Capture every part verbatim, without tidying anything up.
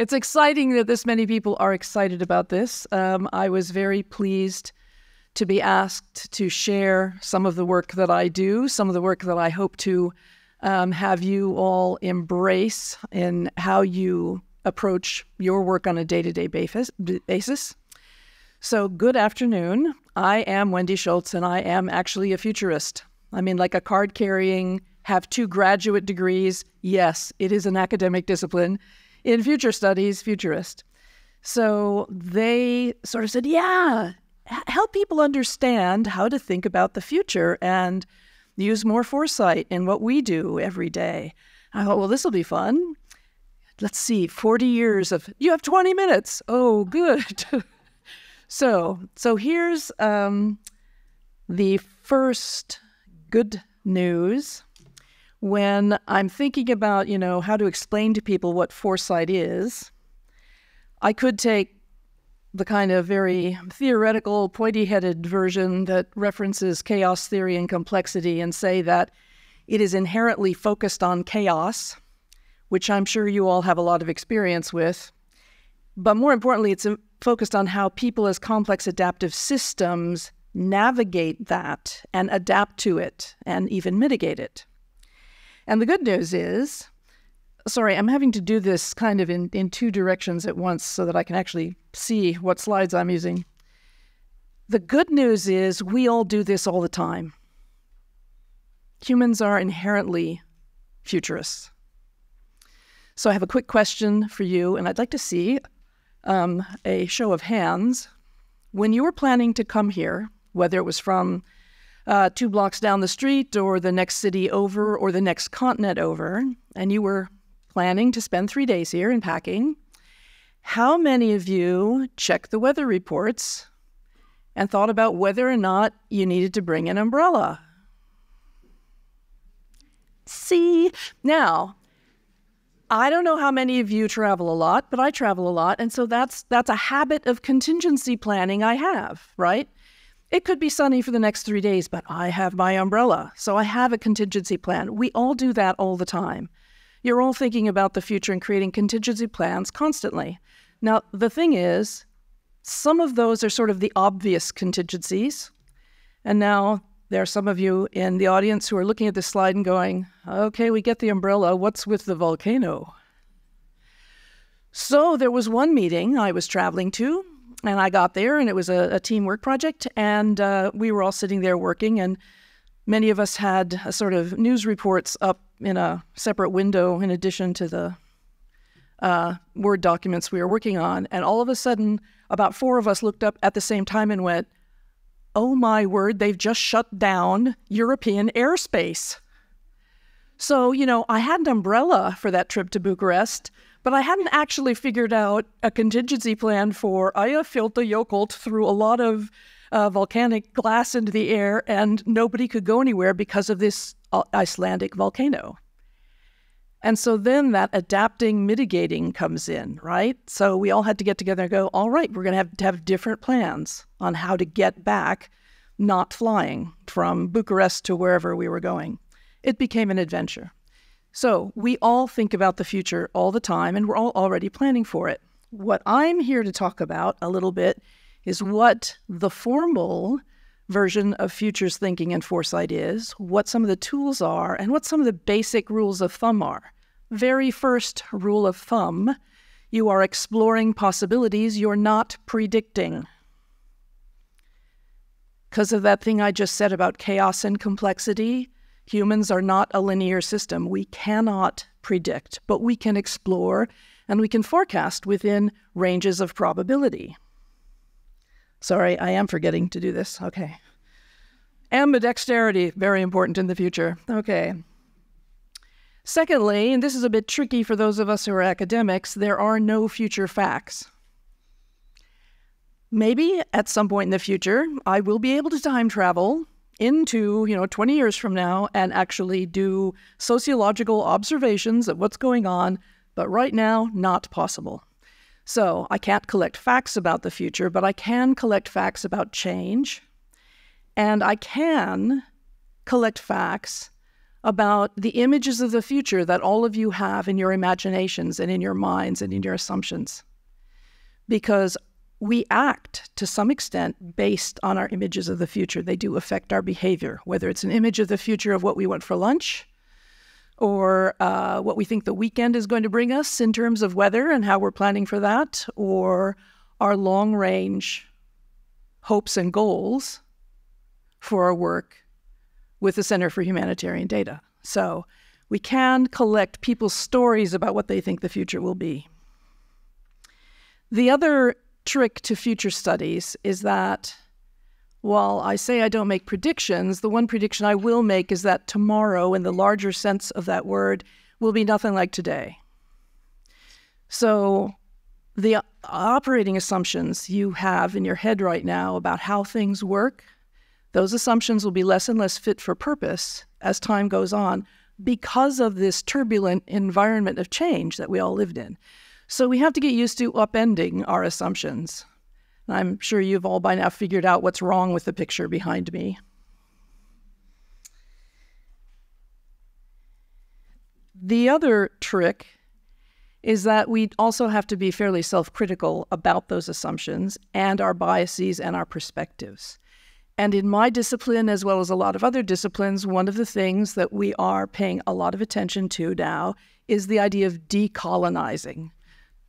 It's exciting that this many people are excited about this. Um, I was very pleased to be asked to share some of the work that I do, some of the work that I hope to um, have you all embrace in how you approach your work on a day-to-day basis. So good afternoon. I am Wendy Schultz, and I am actually a futurist. I mean, like a card-carrying, have two graduate degrees. Yes, it is an academic discipline. In future studies, futurist. So they sort of said, yeah, help people understand how to think about the future and use more foresight in what we do every day. I thought, well, this will be fun. Let's see, forty years of, you have twenty minutes. Oh, good. so, so here's um, the first good news. When I'm thinking about, you know, how to explain to people what foresight is, I could take the kind of very theoretical, pointy-headed version that references chaos theory and complexity and say that it is inherently focused on chaos, which I'm sure you all have a lot of experience with. But more importantly, it's focused on how people as complex adaptive systems navigate that and adapt to it and even mitigate it. And the good news is, sorry, I'm having to do this kind of in, in two directions at once so that I can actually see what slides I'm using. The good news is we all do this all the time. Humans are inherently futurists. So I have a quick question for you, and I'd like to see um, a show of hands. When you were planning to come here, whether it was from Uh, two blocks down the street or the next city over or the next continent over, and you were planning to spend three days here and packing, how many of you checked the weather reports and thought about whether or not you needed to bring an umbrella? See? Now, I don't know how many of you travel a lot, but I travel a lot, and so that's, that's a habit of contingency planning I have, right? It could be sunny for the next three days, but I have my umbrella, so I have a contingency plan. We all do that all the time. You're all thinking about the future and creating contingency plans constantly. Now, the thing is, some of those are sort of the obvious contingencies, and now there are some of you in the audience who are looking at this slide and going, okay, we get the umbrella, what's with the volcano? So there was one meeting I was traveling to, and I got there, and it was a, a teamwork project, and uh, we were all sitting there working, and many of us had a sort of news reports up in a separate window in addition to the uh, Word documents we were working on. And all of a sudden, about four of us looked up at the same time and went, oh my word, they've just shut down European airspace. So, you know, I had an umbrella for that trip to Bucharest, but I hadn't actually figured out a contingency plan for Eyjafjallajökull through a lot of uh, volcanic glass into the air, and nobody could go anywhere because of this Icelandic volcano. And so then that adapting, mitigating comes in, right? So we all had to get together and go, all right, we're going to have to have different plans on how to get back, not flying from Bucharest to wherever we were going. It became an adventure. So we all think about the future all the time, and we're all already planning for it. What I'm here to talk about a little bit is what the formal version of futures thinking and foresight is, what some of the tools are, and what some of the basic rules of thumb are. Very first rule of thumb, you are exploring possibilities, you're not predicting. Because of that thing I just said about chaos and complexity, humans are not a linear system. We cannot predict, but we can explore and we can forecast within ranges of probability. Sorry, I am forgetting to do this. Okay. Ambidexterity, very important in the future. Okay. Secondly, and this is a bit tricky for those of us who are academics, there are no future facts. Maybe at some point in the future, I will be able to time travel into, you know, twenty years from now and actually do sociological observations of what's going on, but right now, not possible. So I can't collect facts about the future, but I can collect facts about change, and I can collect facts about the images of the future that all of you have in your imaginations and in your minds and in your assumptions. Because we act to some extent based on our images of the future. They do affect our behavior, whether it's an image of the future of what we want for lunch, or uh, what we think the weekend is going to bring us in terms of weather and how we're planning for that, or our long-range hopes and goals for our work with the Center for Humanitarian Data. So we can collect people's stories about what they think the future will be. The other trick to future studies is that while I say I don't make predictions, the one prediction I will make is that tomorrow, in the larger sense of that word, will be nothing like today. So the operating assumptions you have in your head right now about how things work, those assumptions will be less and less fit for purpose as time goes on because of this turbulent environment of change that we all lived in. So we have to get used to upending our assumptions. And I'm sure you've all by now figured out what's wrong with the picture behind me. The other trick is that we also have to be fairly self-critical about those assumptions and our biases and our perspectives. And in my discipline, as well as a lot of other disciplines, one of the things that we are paying a lot of attention to now is the idea of decolonizing.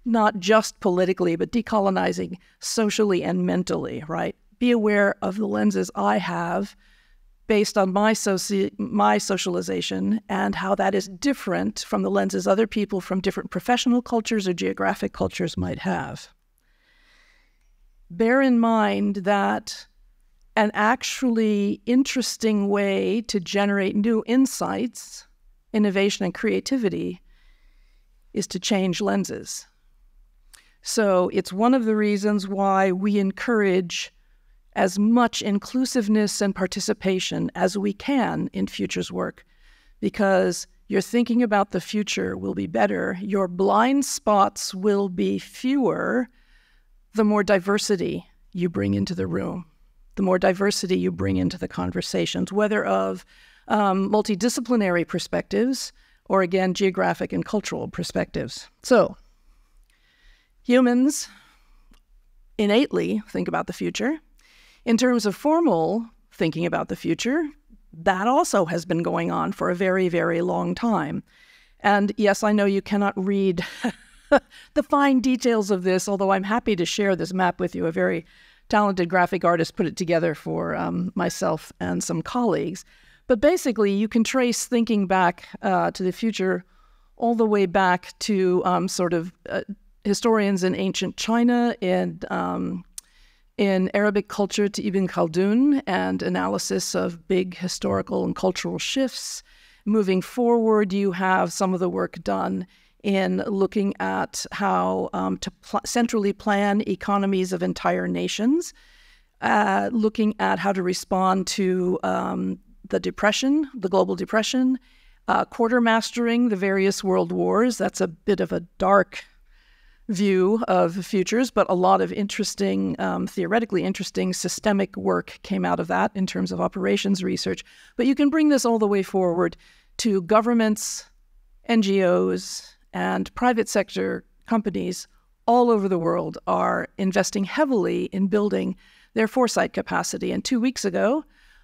Not just politically, but decolonizing socially and mentally, right? Be aware of the lenses I have based on my, soci my socialization and how that is different from the lenses other people from different professional cultures or geographic cultures might have. Bear in mind that an actually interesting way to generate new insights, innovation, and creativity is to change lenses. So it's one of the reasons why we encourage as much inclusiveness and participation as we can in futures work, because your thinking about the future will be better, your blind spots will be fewer, the more diversity you bring into the room. The more diversity you bring into the conversations, whether of um, multidisciplinary perspectives or, again, geographic and cultural perspectives. So humans innately think about the future. In terms of formal thinking about the future, that also has been going on for a very, very long time. And yes, I know you cannot read the fine details of this, although I'm happy to share this map with you, a very talented graphic artist put it together for um, myself and some colleagues. But basically, you can trace thinking back uh, to the future all the way back to um, sort of uh, historians in ancient China and um, in Arabic culture to Ibn Khaldun and analysis of big historical and cultural shifts. Moving forward, you have some of the work done in looking at how um, to pl- centrally plan economies of entire nations, uh, looking at how to respond to um, the Depression, the Global Depression, uh, quartermastering the various world wars. That's a bit of a dark view of futures, but a lot of interesting, um, theoretically interesting systemic work came out of that in terms of operations research. But you can bring this all the way forward to governments, N G Os, and private sector companies all over the world are investing heavily in building their foresight capacity. And two weeks ago,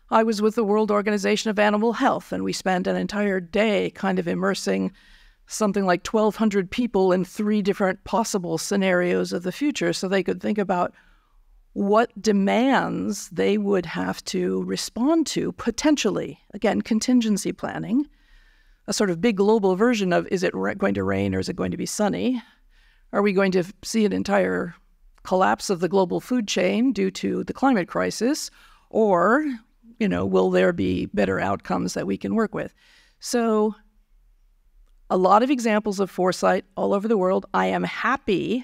I was with the World Organization of Animal Health, and we spent an entire day kind of immersing something like twelve hundred people in three different possible scenarios of the future so they could think about what demands they would have to respond to potentially. Again, contingency planning. A sort of big global version of, is it going to rain or is it going to be sunny? Are we going to see an entire collapse of the global food chain due to the climate crisis? Or, you know, will there be better outcomes that we can work with? So a lot of examples of foresight all over the world. I am happy,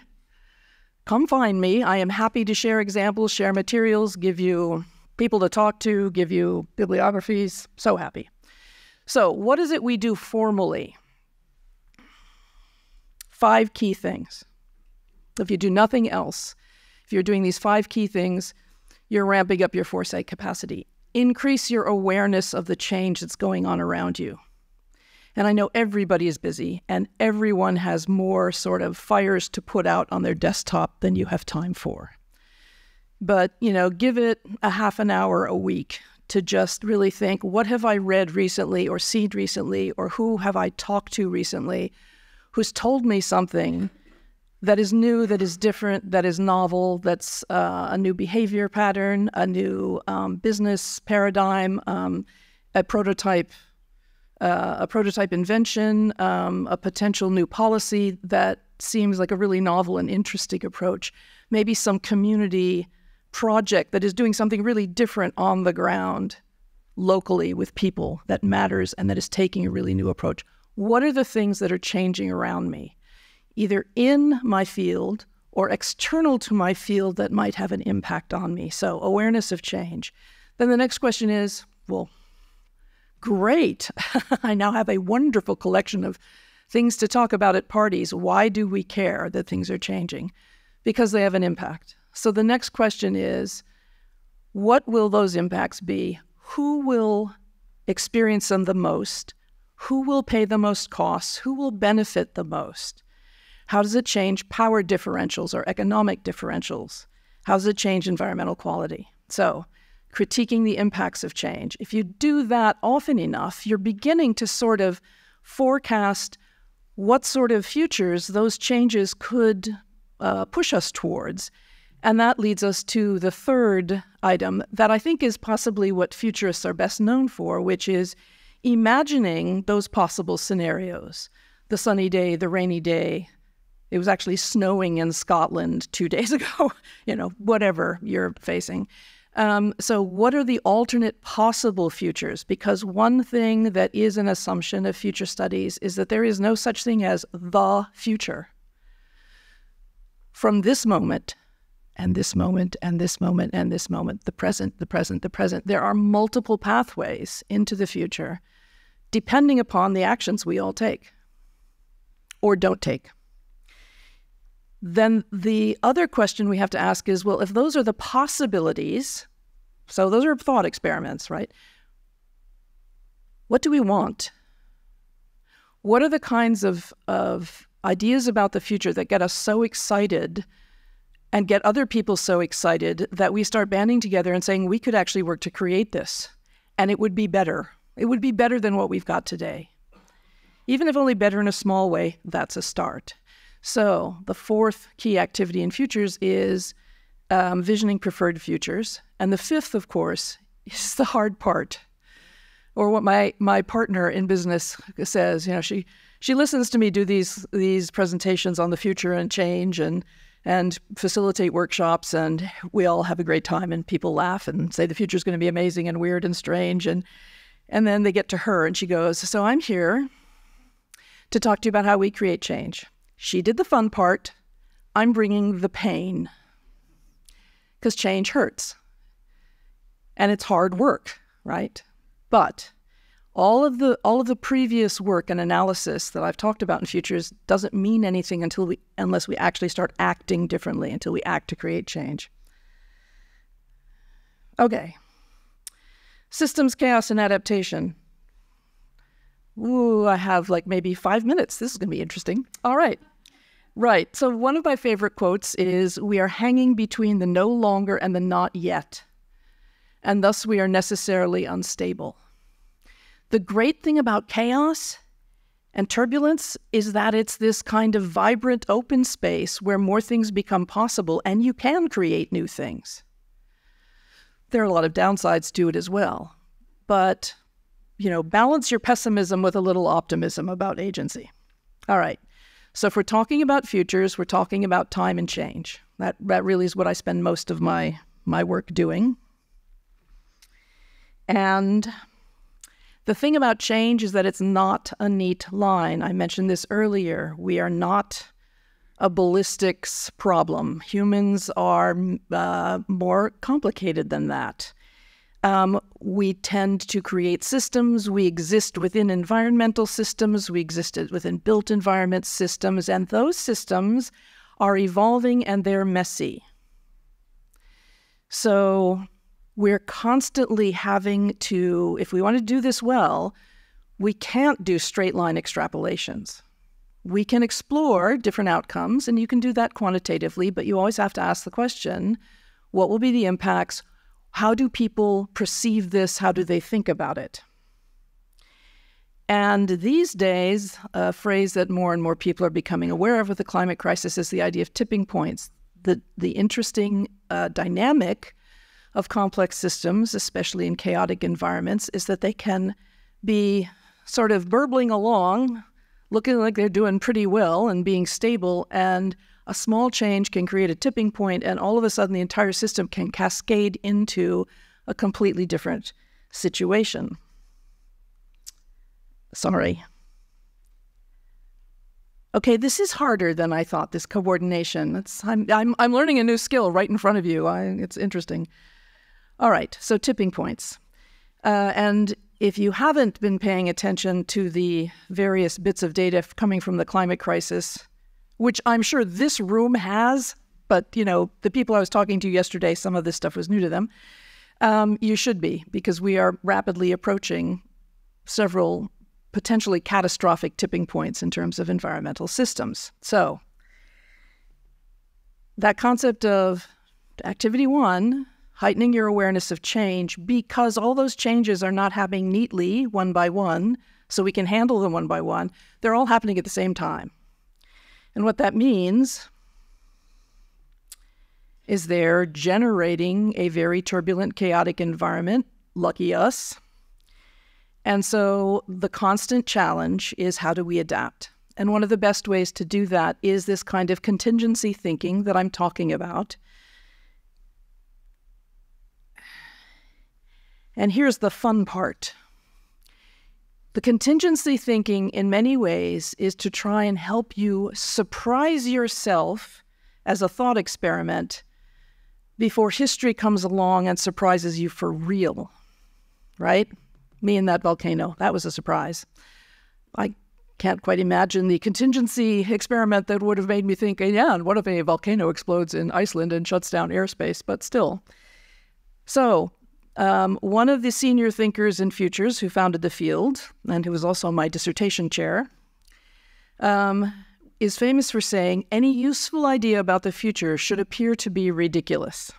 come find me. I am happy to share examples, share materials, give you people to talk to, give you bibliographies. So happy. So what is it we do formally? Five key things. If you do nothing else, if you're doing these five key things, you're ramping up your foresight capacity. Increase your awareness of the change that's going on around you. And I know everybody is busy and everyone has more sort of fires to put out on their desktop than you have time for. But, you know, give it a half an hour a week to just really think, what have I read recently or seen recently, or who have I talked to recently who's told me something that is new, that is different, that is novel, that's uh, a new behavior pattern, a new um, business paradigm, um, a prototype uh, a prototype invention, um, a potential new policy that seems like a really novel and interesting approach. Maybe some community project that is doing something really different on the ground locally with people that matters and that is taking a really new approach. What are the things that are changing around me, either in my field or external to my field, that might have an impact on me? So awareness of change. Then the next question is, well, great. I now have a wonderful collection of things to talk about at parties. Why do we care that things are changing? Because they have an impact. So the next question is, what will those impacts be? Who will experience them the most? Who will pay the most costs? Who will benefit the most? How does it change power differentials or economic differentials? How does it change environmental quality? So, critiquing the impacts of change. If you do that often enough, you're beginning to sort of forecast what sort of futures those changes could uh, push us towards. And that leads us to the third item that I think is possibly what futurists are best known for, which is imagining those possible scenarios. The sunny day, the rainy day. It was actually snowing in Scotland two days ago, you know, whatever you're facing. Um, so what are the alternate possible futures? Because one thing that is an assumption of future studies is that there is no such thing as the future. From this moment, and this moment, and this moment, and this moment, the present, the present, the present. There are multiple pathways into the future, depending upon the actions we all take or don't take. Then the other question we have to ask is, well, if those are the possibilities, so those are thought experiments, right? What do we want? What are the kinds of, of ideas about the future that get us so excited and get other people so excited that we start banding together and saying, we could actually work to create this, and it would be better. It would be better than what we've got today. Even if only better in a small way, that's a start. So the fourth key activity in futures is um, visioning preferred futures. And the fifth, of course, is the hard part, or what my, my partner in business says. You know, she, she listens to me do these, these presentations on the future and change and and facilitate workshops, and we all have a great time, and people laugh and say the future is going to be amazing and weird and strange, and and then they get to her and she goes, so I'm here to talk to you about how we create change. She did the fun part. I'm bringing the pain, because change hurts and it's hard work, right? But all of the all of the previous work and analysis that I've talked about in futures doesn't mean anything until we unless we actually start acting differently, until we act to create change. Okay. Systems, chaos, and adaptation. Ooh, I have like maybe five minutes. This is going to be interesting. All right. Right. So one of my favorite quotes is, we are hanging between the no longer and the not yet, and thus we are necessarily unstable. The great thing about chaos and turbulence is that it's this kind of vibrant open space where more things become possible and you can create new things. There are a lot of downsides to it as well, but, you know, balance your pessimism with a little optimism about agency. All right. So if we're talking about futures, we're talking about time and change. That, that really is what I spend most of my, my work doing. And the thing about change is that it's not a neat line. I mentioned this earlier. We are not a ballistics problem. Humans are uh, more complicated than that. Um, we tend to create systems. We exist within environmental systems. We exist within built environment systems. And those systems are evolving and they're messy. So we're constantly having to, if we want to do this well, we can't do straight line extrapolations. We can explore different outcomes, and you can do that quantitatively, but you always have to ask the question, what will be the impacts? How do people perceive this? How do they think about it? And these days, a phrase that more and more people are becoming aware of with the climate crisis is the idea of tipping points. The, the interesting uh, dynamic of complex systems, especially in chaotic environments, is that they can be sort of burbling along, looking like they're doing pretty well and being stable, and a small change can create a tipping point, and all of a sudden the entire system can cascade into a completely different situation. Sorry. Okay, this is harder than I thought, this coordination. It's, I'm, I'm, I'm learning a new skill right in front of you. I, it's interesting. All right, so tipping points. Uh, and if you haven't been paying attention to the various bits of data coming from the climate crisis, which I'm sure this room has, but you know, the people I was talking to yesterday, some of this stuff was new to them, um, you should be, because we are rapidly approaching several potentially catastrophic tipping points in terms of environmental systems. So that concept of activity one, heightening your awareness of change, because all those changes are not happening neatly one by one, so we can handle them one by one, they're all happening at the same time. And what that means is they're generating a very turbulent, chaotic environment, lucky us. And so the constant challenge is, how do we adapt? And one of the best ways to do that is this kind of contingency thinking that I'm talking about. And here's the fun part. The contingency thinking in many ways is to try and help you surprise yourself as a thought experiment before history comes along and surprises you for real, right? Me and that volcano, that was a surprise. I can't quite imagine the contingency experiment that would have made me think, yeah, and what if a volcano explodes in Iceland and shuts down airspace, but still. So um, one of the senior thinkers in futures who founded the field, and who was also my dissertation chair, um, is famous for saying, any useful idea about the future should appear to be ridiculous.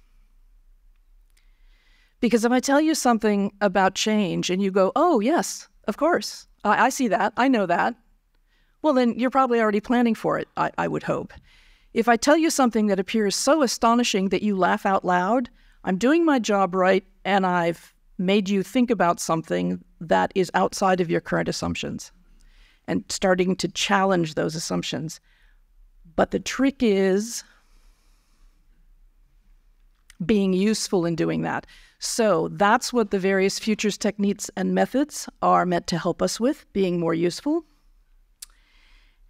Because if I tell you something about change and you go, oh, yes, of course, I, I see that, I know that, well, then you're probably already planning for it, I, I would hope. If I tell you something that appears so astonishing that you laugh out loud, I'm doing my job right, and I've made you think about something that is outside of your current assumptions and starting to challenge those assumptions. But the trick is being useful in doing that. So that's what the various futures techniques and methods are meant to help us with, being more useful.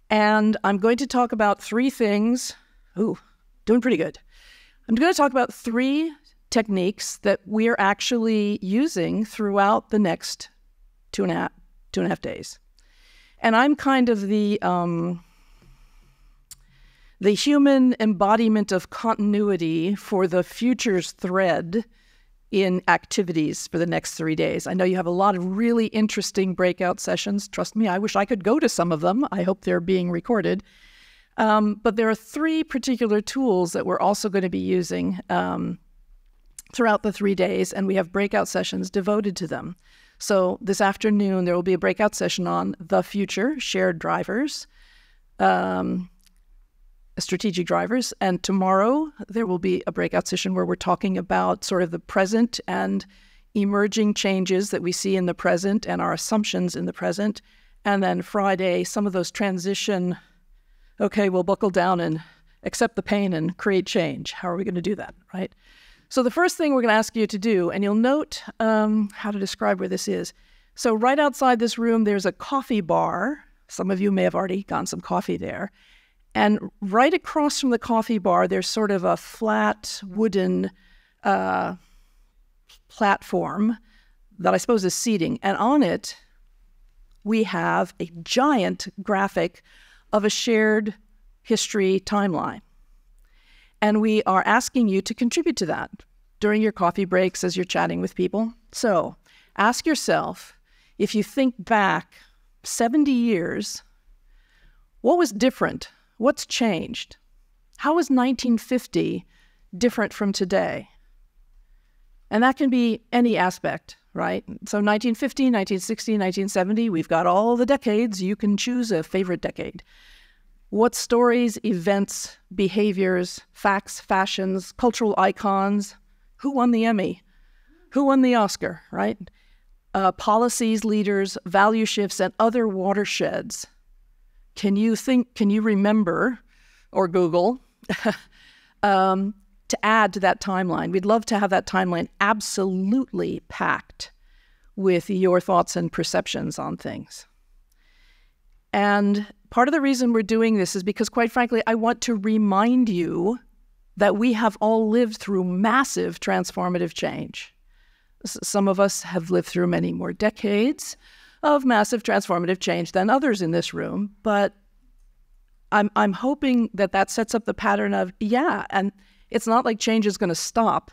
And I'm going to talk about three things. Ooh, doing pretty good. I'm going to talk about three techniques that we're actually using throughout the next two and a half, two and a half days. And I'm kind of the, um, the human embodiment of continuity for the futures thread in activities for the next three days. I know you have a lot of really interesting breakout sessions. Trust me, I wish I could go to some of them. I hope they're being recorded. Um, but there are three particular tools that we're also going to be using um, throughout the three days, and we have breakout sessions devoted to them. So this afternoon, there will be a breakout session on the future, shared drivers, um, strategic drivers, and tomorrow there will be a breakout session where we're talking about sort of the present and emerging changes that we see in the present and our assumptions in the present. And then Friday, some of those transition, okay, we'll buckle down and accept the pain and create change. How are we going to do that, right? So the first thing we're going to ask you to do, and you'll note um, how to describe where this is. So right outside this room, there's a coffee bar. Some of you may have already gotten some coffee there. And right across from the coffee bar, there's sort of a flat wooden uh, platform that I suppose is seating. And on it, we have a giant graphic of a shared history timeline. And we are asking you to contribute to that during your coffee breaks as you're chatting with people. So ask yourself, if you think back seventy years, what was different? What's changed? How is nineteen fifty different from today? And that can be any aspect, right? So nineteen fifty, nineteen sixty, nineteen seventy, we've got all the decades. You can choose a favorite decade. What stories, events, behaviors, facts, fashions, cultural icons? Who won the Emmy? Who won the Oscar, right? Uh, policies, leaders, value shifts, and other watersheds. Can you think, can you remember, or Google, um, to add to that timeline? We'd love to have that timeline absolutely packed with your thoughts and perceptions on things. And part of the reason we're doing this is because, quite frankly, I want to remind you that we have all lived through massive transformative change. S- some of us have lived through many more decades of massive transformative change than others in this room, but I'm, I'm hoping that that sets up the pattern of, yeah, and it's not like change is going to stop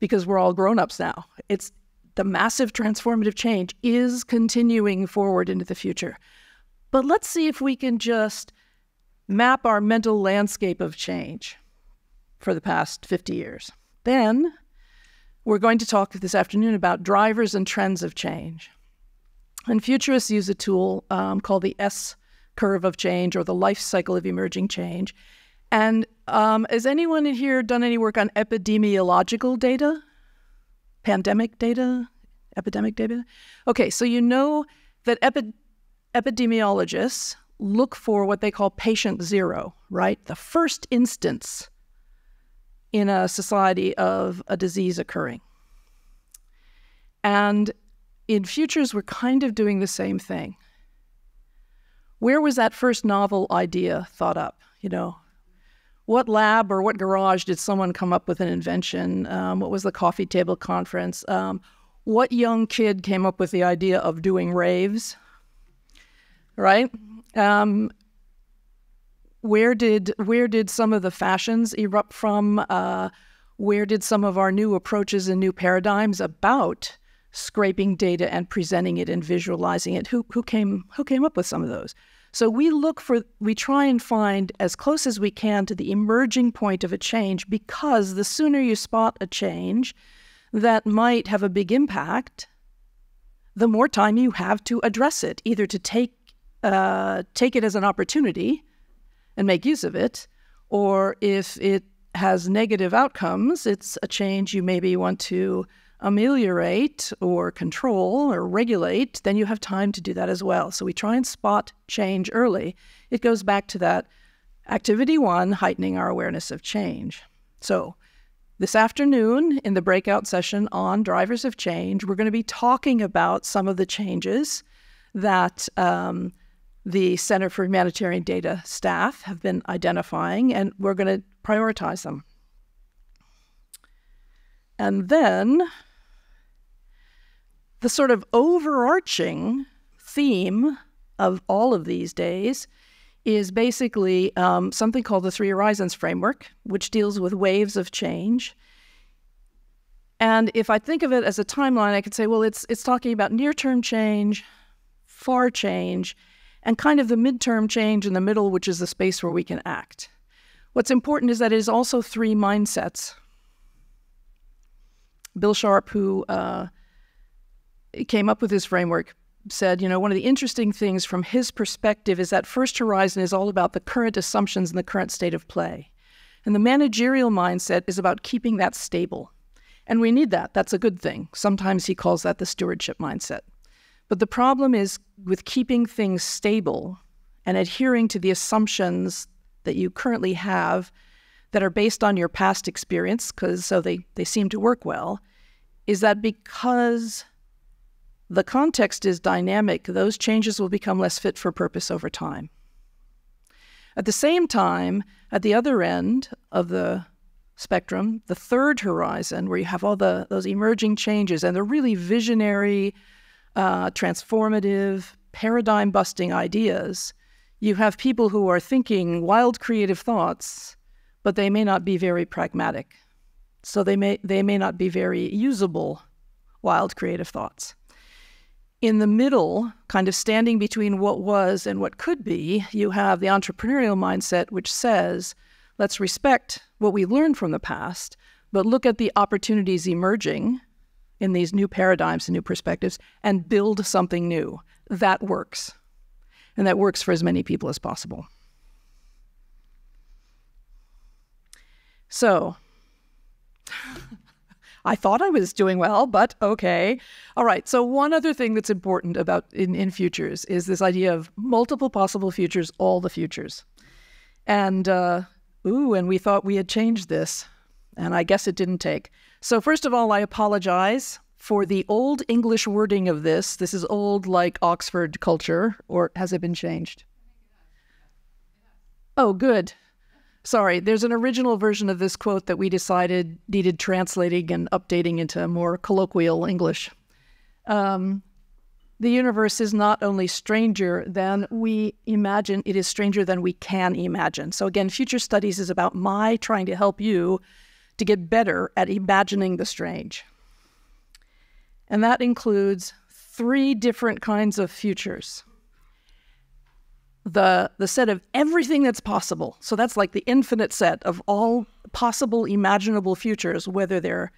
because we're all grown-ups now. It's the massive transformative change is continuing forward into the future. But let's see if we can just map our mental landscape of change for the past fifty years. Then we're going to talk this afternoon about drivers and trends of change. And futurists use a tool um, called the S-curve of change, or the life cycle of emerging change. And um, has anyone in here done any work on epidemiological data? Pandemic data? Epidemic data? Okay, so you know that epi epidemiologists look for what they call patient zero, right? The first instance in a society of a disease occurring. And in futures, we're kind of doing the same thing. Where was that first novel idea thought up, you know? What lab or what garage did someone come up with an invention? Um, what was the coffee table conference? Um, what young kid came up with the idea of doing raves, right? Um, where did, where did some of the fashions erupt from? Uh, where did some of our new approaches and new paradigms about scraping data and presenting it and visualizing it? Who, who came, who came up with some of those? So we look for, we try and find as close as we can to the emerging point of a change, because the sooner you spot a change that might have a big impact, the more time you have to address it, either to take, uh, take it as an opportunity and make use of it, or if it has negative outcomes, it's a change you maybe want to ameliorate or control or regulate, then you have time to do that as well. So we try and spot change early. It goes back to that activity one, heightening our awareness of change. So this afternoon in the breakout session on drivers of change, we're going to be talking about some of the changes that um, the Center for Humanitarian Data staff have been identifying, and we're going to prioritize them. And then the sort of overarching theme of all of these days is basically um, something called the Three Horizons Framework, which deals with waves of change. And if I think of it as a timeline, I could say, well, it's, it's talking about near-term change, far change, and kind of the midterm change in the middle, which is the space where we can act. What's important is that it is also three mindsets. Bill Sharp, who uh, came up with this framework, said, you know, one of the interesting things from his perspective is that first horizon is all about the current assumptions and the current state of play. And the managerial mindset is about keeping that stable. And we need that. That's a good thing. Sometimes he calls that the stewardship mindset. But the problem is with keeping things stable and adhering to the assumptions that you currently have that are based on your past experience, because so they, they seem to work well, is that because the context is dynamic, those changes will become less fit for purpose over time. At the same time, at the other end of the spectrum, the third horizon, where you have all the those emerging changes and the really visionary, uh, transformative, paradigm-busting ideas, you have people who are thinking wild creative thoughts, but they may not be very pragmatic. So they may, they may not be very usable, wild creative thoughts. In the middle, kind of standing between what was and what could be, you have the entrepreneurial mindset, which says, let's respect what we learned from the past, but look at the opportunities emerging in these new paradigms and new perspectives and build something new. That works. And that works for as many people as possible. So, I thought I was doing well, but okay. All right, so one other thing that's important about in, in futures is this idea of multiple possible futures, all the futures. And, uh, ooh, and we thought we had changed this, and I guess it didn't take. So first of all, I apologize for the old English wording of this. This is old like Oxford culture, or has it been changed? Oh, good. Sorry, there's an original version of this quote that we decided needed translating and updating into more colloquial English. Um, the universe is not only stranger than we imagine, it is stranger than we can imagine. So again, future studies is about my trying to help you to get better at imagining the strange. And that includes three different kinds of futures. The, the set of everything that's possible. So that's like the infinite set of all possible imaginable futures, whether they're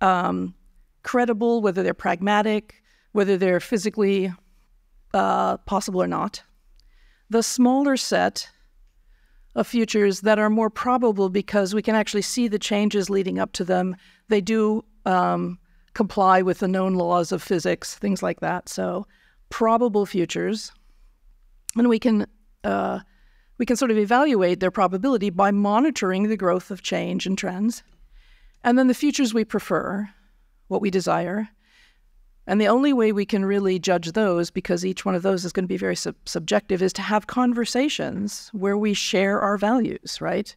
um, credible, whether they're pragmatic, whether they're physically uh, possible or not. The smaller set of futures that are more probable because we can actually see the changes leading up to them. They do um, comply with the known laws of physics, things like that. So probable futures. And we can, uh, we can sort of evaluate their probability by monitoring the growth of change and trends. And then the futures we prefer, what we desire. And the only way we can really judge those, because each one of those is going to be very sub subjective, is to have conversations where we share our values, right?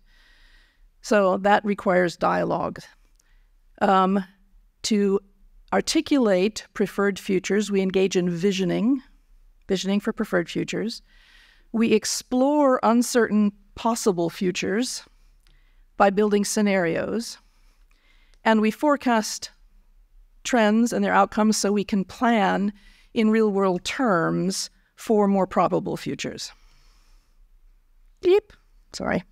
So that requires dialogue. Um, to articulate preferred futures, we engage in visioning. Visioning for preferred futures. We explore uncertain possible futures by building scenarios, and we forecast trends and their outcomes so we can plan in real-world terms for more probable futures. Beep, sorry.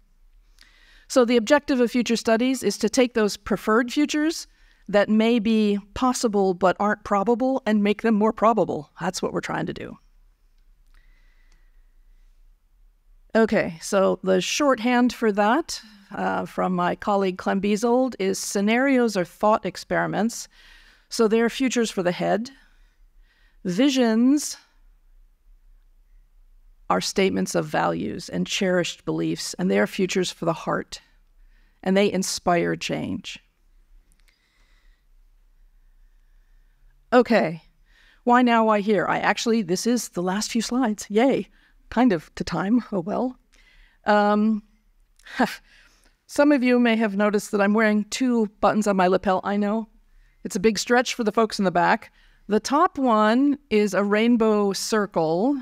So the objective of future studies is to take those preferred futures that may be possible but aren't probable and make them more probable. That's what we're trying to do. Okay, so the shorthand for that uh, from my colleague Clem Bezold is scenarios are thought experiments. So they are futures for the head. Visions are statements of values and cherished beliefs, and they are futures for the heart, and they inspire change. Okay, why now, why here? I actually, this is the last few slides, yay. Kind of to time, oh well. Um, some of you may have noticed that I'm wearing two buttons on my lapel, I know. It's a big stretch for the folks in the back. The top one is a rainbow circle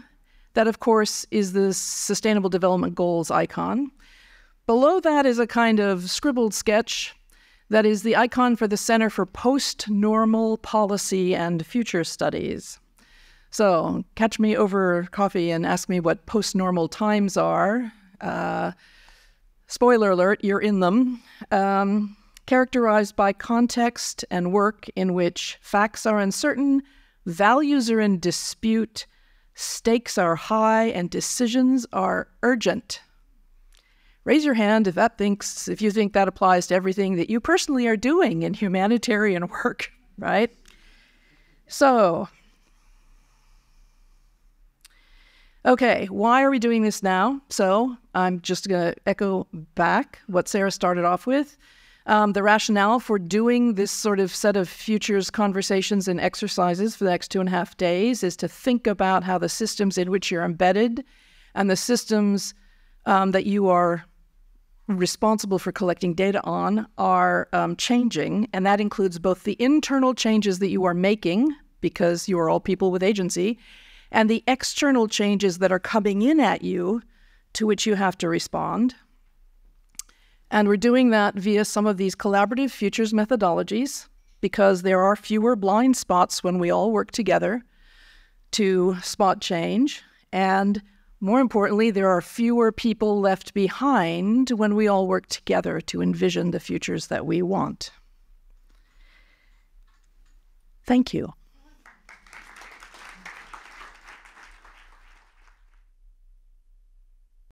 that, of course, is the Sustainable Development Goals icon. Below that is a kind of scribbled sketch that is the icon for the Center for Post-Normal Policy and Future Studies. So catch me over coffee and ask me what post-normal times are. Uh, spoiler alert, you're in them. Um, characterized by context and work in which facts are uncertain, values are in dispute, stakes are high, and decisions are urgent. Raise your hand if that thinks, if you think that applies to everything that you personally are doing in humanitarian work, right? So. Okay, why are we doing this now? So I'm just going to echo back what Sarah started off with. Um, the rationale for doing this sort of set of futures conversations and exercises for the next two and a half days is to think about how the systems in which you're embedded and the systems um, that you are responsible for collecting data on are um, changing. And that includes both the internal changes that you are making, because you are all people with agency, and the external changes that are coming in at you to which you have to respond. And we're doing that via some of these collaborative futures methodologies because there are fewer blind spots when we all work together. to spot change, and more importantly, there are fewer people left behind when we all work together to envision the futures that we want. Thank you.